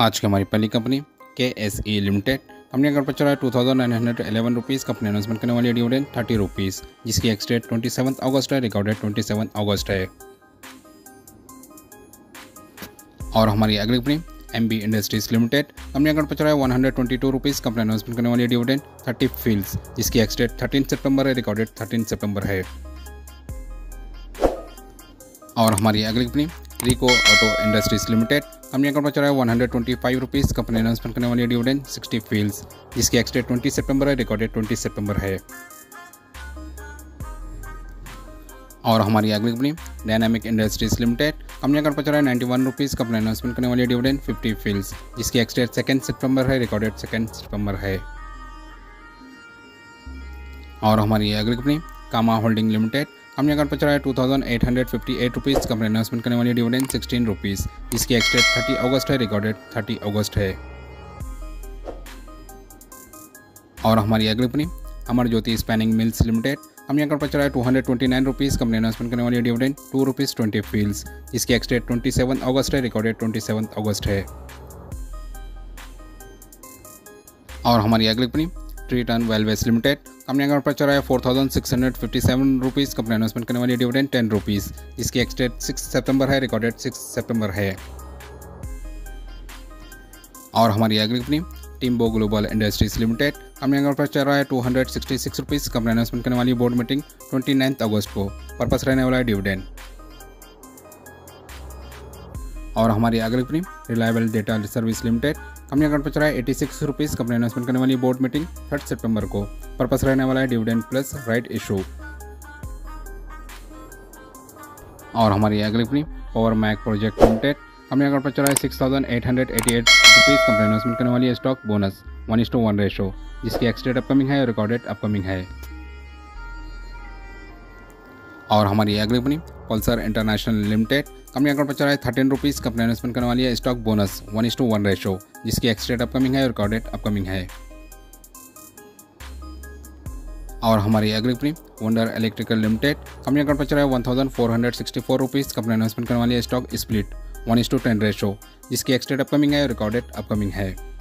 आज की हमारी पहली कंपनी KSE लिमिटेड। कंपनी का चल रहा है 2911 रुपीज़। कंपनी अनाउंसमेंट करने वाली है डिविडेंड 30 रुपीज़, जिसकी एक्सडेट 27 अगस्त है, रिकॉर्डेड 27 अगस्त है। और हमारी अगली company MB industries limited. Company का चल रहा है 122 रुपीज़। कंपनी अनाउंसमेंट करने वाली है डिविडेंड 30 फील्ड्स, जिसकी एक्सडेट 13 सितंबर है, रिकॉर्डेड 13 सितंबर है। और हमारी अगली company Rico auto industries limited. Company का चल रहा है 125 रुपीज़। कंपनी अनाउंसमेंट करने वाली है डिविडेंड 60 फील्ड्स, जिसकी एक्सडेट 20 सितंबर है, रिकॉर्डेड 20 सितंबर है। और हमारी अगली company dynamic industries limited. Company का चल रहा है 91 रुपीज़। कंपनी अनाउंसमेंट करने वाली है डिविडेंड 50 फील्ड्स, जिसकी एक्सडेट 2 सितंबर है, रिकॉर्डेड 2 सितंबर है। और हमारी अगली company Kama holding limited. Company का चल रहा है 2858 रुपीज़। कंपनी अनाउंसमेंट करने वाली डिविडेंड 16 रुपीज़, जिसकी एक्सडेट 30 अगस्त है, रिकॉर्डेड 30 अगस्त है। और हमारी अगली company Amar Jyoti spinning mills limited. Company का चल रहा है 229 रुपीज़। कंपनी अनाउंसमेंट करने वाली डिविडेंड 2 रुपीज़ 20 फील्ड्स, जिसकी एक्सडेट 27 अगस्त है, रिकॉर्डेड 27 अगस्त है। और हमारी अगली company return wells limited. Company का चल रहा है 4657 रुपीज़। कंपनी अनाउंसमेंट करने वाली डिविडेंड 10 रुपीज़, जिसकी एक्सडेट 6 सितंबर है, रिकॉर्डेड 6 सितंबर है। और हमारी अगली company टिम्बो global industries limited. Company का चल रहा है 266 रुपीज़। कंपनी अनाउंसमेंट करने वाली बोर्ड मीटिंग 29 अगस्त को, पर्पस रहने वाला है डिविडेंड। और हमारी अगली company reliable data service limited. Company का चल रहा है 86 रुपीज़। कंपनी अनाउंसमेंट करने वाली बोर्ड मीटिंग 3 सितंबर को, पर्पस रहने वाला है डिविडेंड प्लस राइट इशू। और हमारी अगली कंपनी और मैक प्रोजेक्ट लिमिटेड। कंपनी का चल रहा है 6888 रुपीज़। कंपनी अनाउंसमेंट करने वाली है स्टॉक बोनस 1:1 रेशो, जिसकी एक्सडेट अपकमिंग है, रिकॉर्डेड अपकमिंग है। और हमारी अगली company Pulsar international limited. Company का चल रहा है 13 रुपीज़। कंपनी अनाउंसमेंट करने वाली है स्टॉक बोनस 1:1 रेशो, जिसकी एक्सडेट अपकमिंग है, रिकॉर्डेड अपकमिंग है। और हमारी अगली company wonder electrical limited. Company का चल रहा है 1464 रुपीज़। कंपनी अनाउंसमेंट करने वाली है स्टॉक स्प्लिट 1:10 रेशो, जिसकी एक्सडेट अपकमिंग है, रिकॉर्डेड अपकमिंग है।